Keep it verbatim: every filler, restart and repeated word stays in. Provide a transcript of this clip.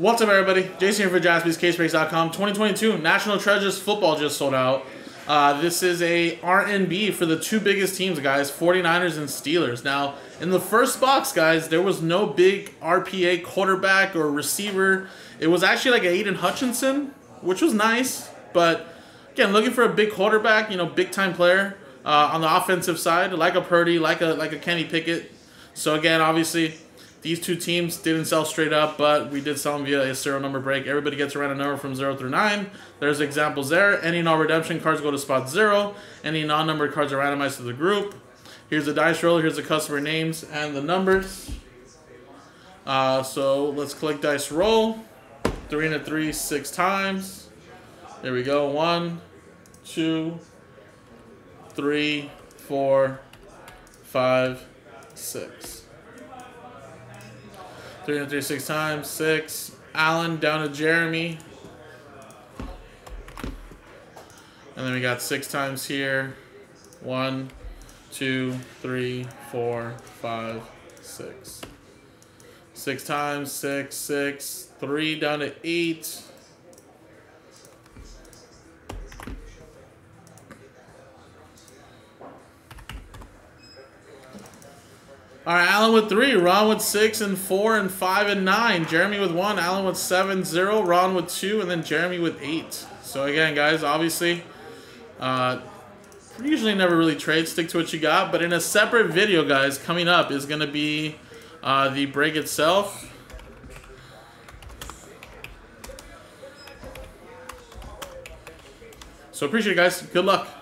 What's up, everybody? Jason here for Jaspies, casebreaks dot com. twenty twenty-two National Treasures football just sold out. Uh, this is a R N B for the two biggest teams, guys, forty-niners and Steelers. Now, in the first box, guys, there was no big R P A quarterback or receiver. It was actually like Aiden Hutchinson, which was nice. But, again, looking for a big quarterback, you know, big-time player uh, on the offensive side, like a Purdy, like a, like a Kenny Pickett. So, again, obviously, these two teams didn't sell straight up, but we did sell them via a serial number break. Everybody gets a random number from zero through nine. There's examples there. Any non-redemption cards go to spot zero. Any non-numbered cards are randomized to the group. Here's the dice roller. Here's the customer names and the numbers. Uh, so let's click dice roll. Three and a three, six times. There we go. One, two, three, four, five, six. Three and three, six times. Six. Allen down to Jeremy. And then we got six times here. One, two, three, four, five, six. Six times. Six, six. Three down to eight. All right, Allen with three, Ron with six, and four, and five, and nine. Jeremy with one, Allen with seven, zero, Ron with two, and then Jeremy with eight. So again, guys, obviously, uh, usually never really trade. Stick to what you got. But in a separate video, guys, coming up is going to be uh, the break itself. So appreciate it, guys. Good luck.